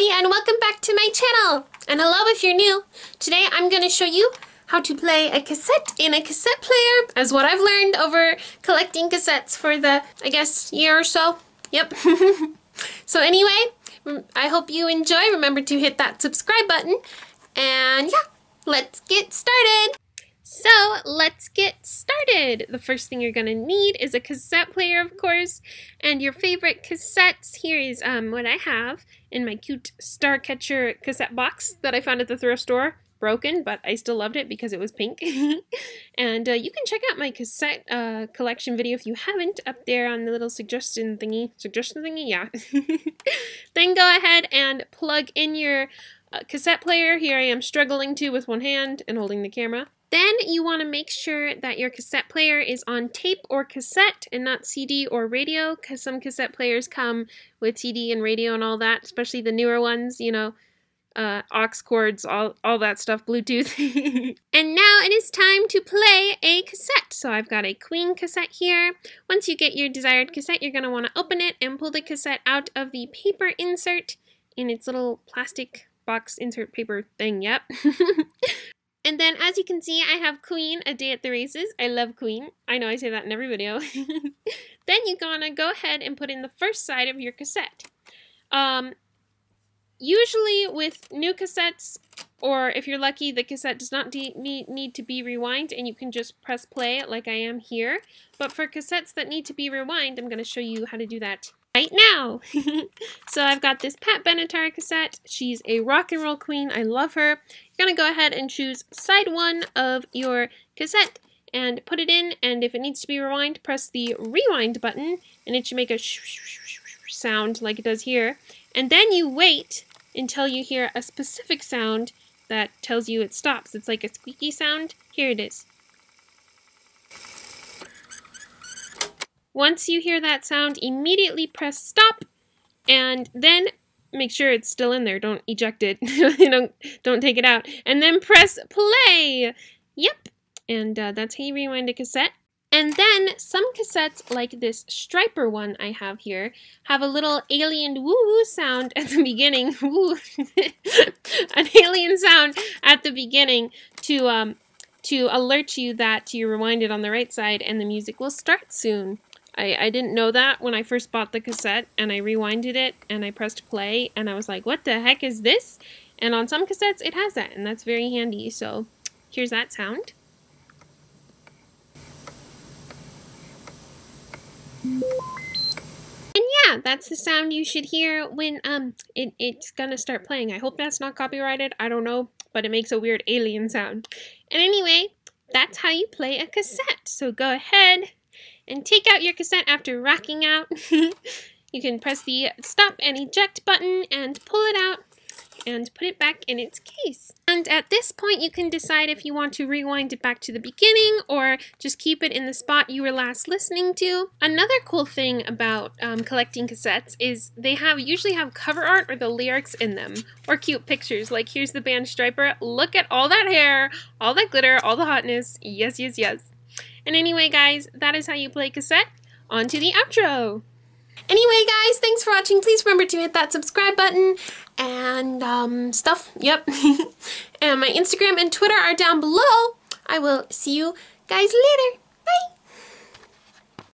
everybody, and welcome back to my channel. And hello if you're new. Today I'm going to show you how to play a cassette in a cassette player, as what I've learned over collecting cassettes for the, I guess, year or so. Yep. So anyway, I hope you enjoy. Remember to hit that subscribe button. And yeah, let's get started. So let's get started. The first thing you're gonna need is a cassette player, of course, and your favorite cassettes. Here is what I have in my cute Starcatcher cassette box that I found at the thrift store. Broken, but I still loved it because it was pink. And you can check out my cassette collection video if you haven't, up there on the little suggestion thingy, yeah. Then go ahead and plug in your cassette player. Here I am struggling to with one hand and holding the camera. Then you want to make sure that your cassette player is on tape or cassette and not CD or radio, because some cassette players come with CD and radio and all that, especially the newer ones, you know, aux cords, all that stuff, Bluetooth. And now it is time to play a cassette. So I've got a Queen cassette here. Once you get your desired cassette, you're going to want to open it and pull the cassette out of the paper insert in its little plastic box insert paper thing, yep. And then, as you can see, I have Queen, A Day at the Races. I love Queen. I know I say that in every video. Then you're gonna go ahead and put in the first side of your cassette. Usually with new cassettes, or if you're lucky, the cassette does not need to be rewind, and you can just press play like I am here. But for cassettes that need to be rewind, I'm gonna show you how to do that right now. So I've got this Pat Benatar cassette. She's a rock and roll queen. I love her. You're going to go ahead and choose side one of your cassette and put it in, and if it needs to be rewind, press the rewind button and it should make a sound like it does here. And then you wait until you hear a specific sound that tells you it stops. It's like a squeaky sound. Here it is. Once you hear that sound, immediately press stop, and then make sure it's still in there. Don't eject it. don't take it out. And then press play. Yep. And that's how you rewind a cassette. And then some cassettes, like this Stryper one I have here, have a little alien woo-woo sound at the beginning. Woo. An alien sound at the beginning to alert you that you rewinded on the right side and the music will start soon. I didn't know that when I first bought the cassette, and I rewinded it and I pressed play and I was like, what the heck is this? And on some cassettes it has that, and that's very handy. So here's that sound. And yeah, that's the sound you should hear when it's gonna start playing. I hope that's not copyrighted, I don't know, but it makes a weird alien sound. And anyway, that's how you play a cassette. So go ahead and take out your cassette after rocking out. You can press the stop and eject button and pull it out and put it back in its case. And at this point you can decide if you want to rewind it back to the beginning or just keep it in the spot you were last listening to. Another cool thing about collecting cassettes is they usually have cover art or the lyrics in them, or cute pictures. Like here's the band Stryper. Look at all that hair, all that glitter, all the hotness. Yes, yes, yes. And anyway guys, that is how you play cassette. On to the outro. Anyway guys, thanks for watching. Please remember to hit that subscribe button and stuff, yep. And my Instagram and Twitter are down below. I will see you guys later.